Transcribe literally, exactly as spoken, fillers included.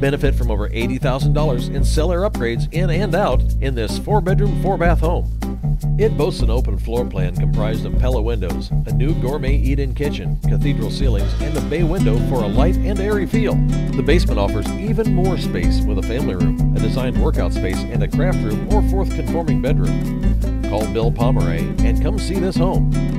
Benefit from over eighty thousand dollars in cellar upgrades in and out in this four-bedroom, four-bath home. It boasts an open floor plan comprised of Pella windows, a new gourmet eat-in kitchen, cathedral ceilings, and a bay window for a light and airy feel. The basement offers even more space with a family room, a designed workout space, and a craft room or fourth conforming bedroom. Call Bill Pomeroy and come see this home.